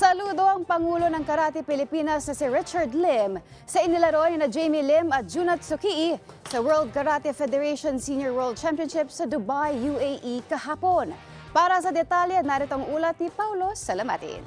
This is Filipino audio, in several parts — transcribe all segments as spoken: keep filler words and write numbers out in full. Saludo ang Pangulo ng Karate Pilipinas na si Richard Lim sa inilaro ni na Jamie Lim at Junna Tsukii sa World Karate Federation Senior World Championship sa Dubai, U A E kahapon. Para sa detalye, narito ang ulat ni Paolo Salamatin.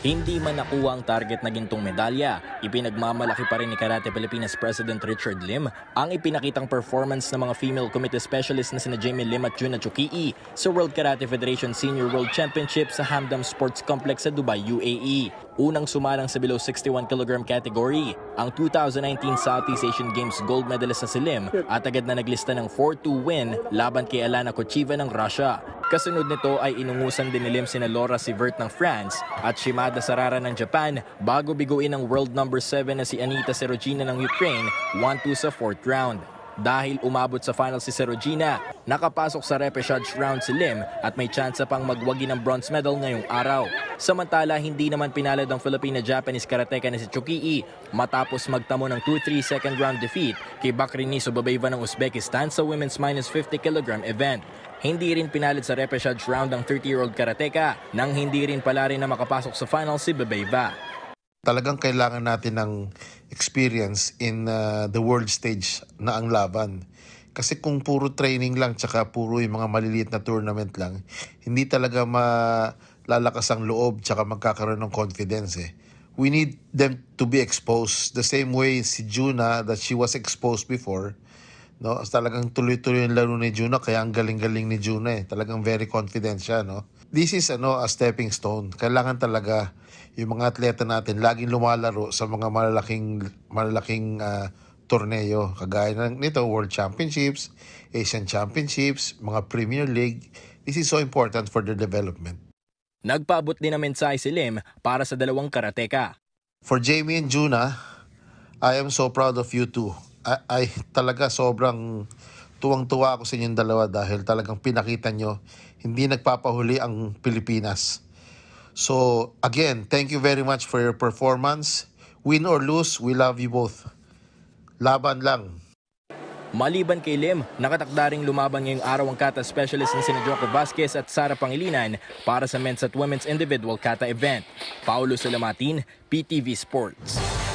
Hindi man nakuha ang target na gintong medalya, ipinagmamalaki pa rin ni Karate Pilipinas President Richard Lim ang ipinakitang performance ng mga female committee specialists na sina Jamie Lim at Junna Tsukii sa World Karate Federation Senior World Championship sa Hamdam Sports Complex sa Dubai, U A E. Unang sumalang sa below sixty-one kilogram category, ang two thousand nineteen Southeast Asian Games gold medalist na si Lim at agad na naglista ng four two win laban kay Alana Kochiva ng Russia. Kasunod nito ay inungusan din ni Lim sina Laura Sievert ng France at Shimada Sarara ng Japan bago biguin ang world number seven na si Anita Serogina ng Ukraine one two sa fourth round. Dahil umabot sa final si Serogina, nakapasok sa repechage round si Lim at may tsansa pang magwagi ng bronze medal ngayong araw. Samantala, hindi naman pinalad ang Filipina-Japanese karateka na si Tsukii matapos magtamo ng two three second round defeat kay Bakriniso Babayeva ng Uzbekistan sa women's minus fifty kilogram event. Hindi rin pinalit sa repechage round ang thirty-year-old karateka nang hindi rin pala rin na makapasok sa final si Babayeva. Talagang kailangan natin ng experience in uh, the world stage na ang laban. Kasi kung puro training lang tsaka puro yung mga maliliit na tournament lang, hindi talaga malalakas ang loob tsaka magkakaroon ng confidence eh. We need them to be exposed the same way si Junna that she was exposed before. No, talagang tuloy-tuloy yung laro ni Junna, kaya ang galing-galing ni Junna eh. Talagang very confident siya, no? This is ano, a stepping stone. Kailangan talaga yung mga atleta natin laging lumalaro sa mga malalaking malalaking uh, torneo kagaya ng nito, World Championships, Asian Championships, mga Premier League. This is so important for their development. Nagpaabot din ng mensahe si Lim para sa dalawang karateka. For Jamie and Junna, I am so proud of you too. Ay, talaga sobrang tuwang-tuwa ako sa inyong dalawa dahil talagang pinakita nyo, hindi nagpapahuli ang Pilipinas. So, again, thank you very much for your performance. Win or lose, we love you both. Laban lang. Maliban kay Lim, nakatakda ring lumaban ngayong araw ang kata specialist na Sene Draco Vasquez at Sara Pangilinan para sa men's at women's individual kata event. Paolo Salamatin, P T V Sports.